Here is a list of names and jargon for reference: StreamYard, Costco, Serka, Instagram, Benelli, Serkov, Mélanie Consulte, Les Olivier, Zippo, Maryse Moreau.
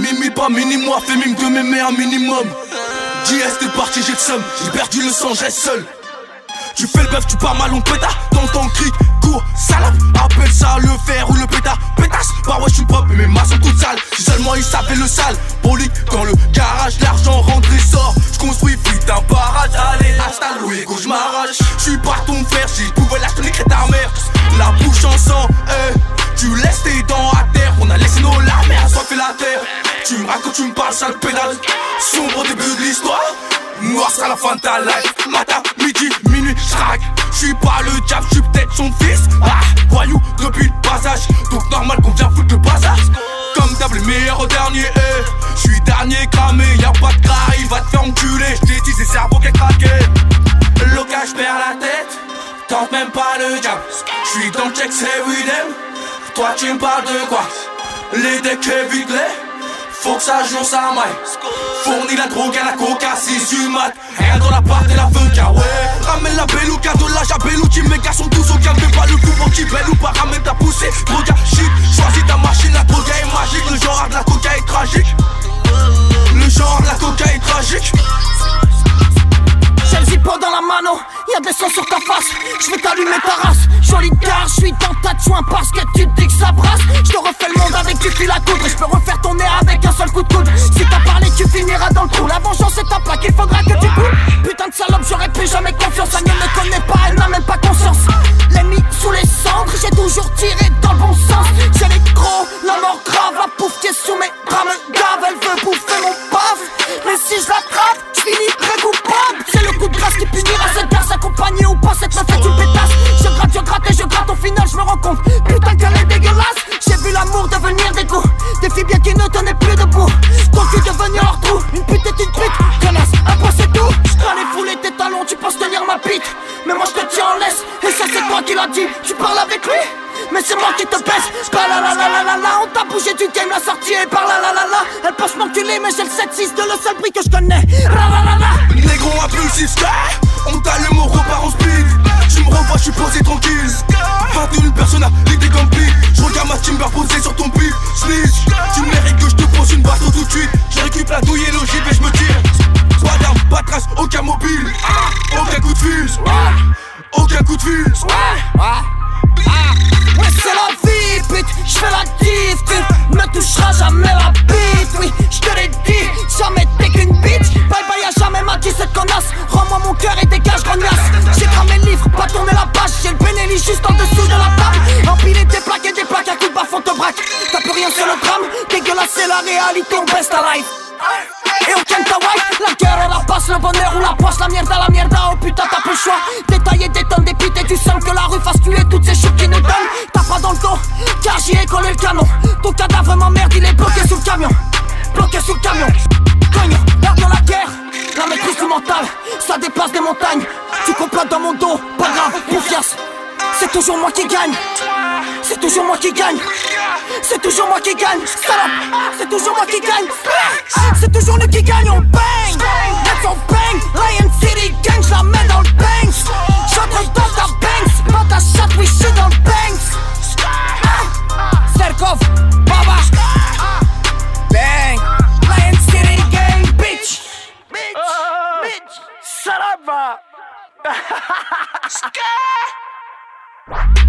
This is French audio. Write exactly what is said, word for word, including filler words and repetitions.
Mimi pas mini moi, fais mime de mes mères un minimum. J S t'es parti, j'ai le seum, j'ai perdu le sang, je reste seul. Tu fais le bœuf, tu pars mal, on péta, t'entends cri, cours, salope. Appelle ça le fer ou le péta, pétasse. Bah ouais, je suis propre, mais mes mains sont toutes sales. Si seulement ils savaient le sale, poli dans le garage, l'argent rentre et sort. J'construis vite un barrage, allez, installe Luego, j'm'arrache. J'suis pas ton frère, si j'pouvais lâcher, je te niquerais ta mère. La bouche en sang, eh, tu laisses tes dents à terre. On a laissé nos larmes à soif et la terre. Tu me racontes, tu me parles, sale pédale. Sombre début de l'histoire, noir à la fin de ta life. Matin, midi, minuit, j'rague. J'suis pas le diable, j'suis peut-être son fils. Ah, voyou, depuis le passage. Donc normal qu'on vient foutre le bazar. Comme d'hab, les meilleurs au dernier, eh. J'suis dernier cramé, y'a pas de gras, il va te faire enculer. J't'ai dit, c'est cerveau qui a craqué. Loca, j'perds la tête, tente même pas le diable. J'suis dans le check, c'est Willem. Toi, tu me parles de quoi? Les decks vite les. Faut que ça joue, ça maille. Fournis la drogue à la coca, six humains. Rien dans la part et la vodka, ouais. Ramène la belouka de la jabelouti. Mes gars sont tous au calme, mais pas le coup pour qui belle ou pas. Ramène ta poussée, droga, chic. Choisis ta machine, la droga est magique. Le genre de la coca est tragique. Le genre de la coca est tragique. J'ai le zippo dans la mano, y'a des sang sur ta face. J'vais t'allumer ta race, jolie gare. J'suis dans ta joint parce que tu dis que ça brasse. J'te refais le monde avec du fil à coudre. J'peux refaire ton air avec un seul coup de coude. Si t'as parlé tu finiras dans le trou. La vengeance est un pack, il faudra que tu boules. Putain de salope, j'aurais plus jamais confiance. Elle ne me connaît pas, elle n'a même pas conscience. L'ennemi sous les cendres, j'ai toujours tiré dans le bon sens. J'ai les gros, la mort grave. La pouf qui est sous mes bras me gave. Elle veut bouffer mon paf, mais si j'l'attrape, j'finis très coupable. C'est le coup de grâce qui punira cette garce, accompagnée ou pas, cette meuf est une pétasse. Je gratte, je gratte et je gratte, au final je me rends compte, putain qu'elle est dégueulasse. J'ai vu l'amour devenir des coups, des filles bien qui ne tenaient plus debout. Ton cul devenir leur trou, une pute est une pute, connasse, un point c'est tout. J'allais fouler tes talons, tu penses tenir ma bite, mais moi je te tiens en laisse, et ça c'est toi qui l'a dit. Tu parles avec lui, mais c'est moi qui te baisse. Bah la la la la la la, on t'a bougé du game, la sortie est par la la la la. Elle pense m'enculer, mais j'ai le sept six de le seul prix que je connais. La la la la. Négro impulsif, on t'allume, on repart en speed. Tu me revois, je suis posé tranquille. vingt et une personnes à l'idée comme pique. Je regarde ma timber posée sur ton pic. Snitch, tu mérites que je te pose une bateau tout de suite. Je récupère la douille et le gib et je me tire. Pas d'arme, pas de trace, aucun mobile. Aucun coup de fuse, aucun coup de fuse. Ah, ouais c'est la vie, pute, j'fais la diff, tu me toucheras jamais la bite, oui, j'te l'ai dit, jamais t'es qu'une bitch. Bye bye y'a jamais ma dix-sept connasse, rends-moi mon cœur et dégage grognasse. J'ai cramé le livre, pas tourné la page, j'ai le Benelli juste en dessous de la table. Empilé tes plaques et des plaques, à coup de baffe on te braque. T'as plus rien sur le drame, dégueulasse c'est la réalité, on baisse ta life. Et on ken ta wife, la guerre elle la passe, le bonheur ou la poisse, la merde à la merde, oh putain t'as plus le choix. Détaillé des tonnes dépité, tu sens que la rue fasse tuer toutes ces chutes qui nous donnent. T'as pas dans le dos, car j'y ai collé le canon. Ton cadavre m'emmerde, il est bloqué sous le camion. Bloqué sous le camion. Cognant, l'art de la guerre, la maîtrise du mental, ça dépasse des montagnes. Tu complotes dans mon dos, pas grave, confiance. C'est toujours moi qui gagne, c'est toujours moi qui gagne, c'est toujours moi qui gagne, salope, c'est toujours moi qui gagne, c'est toujours nous qui gagnons, on bang, that's on bang, Lion City gang, j'la mets dans le bang, j'entre dans ta bangs, dans ta chatte, oui j'suis dans le bang, Serkov, Baba, bang, Lion City gang, bitch, bitch, bitch, salope, Serka. What?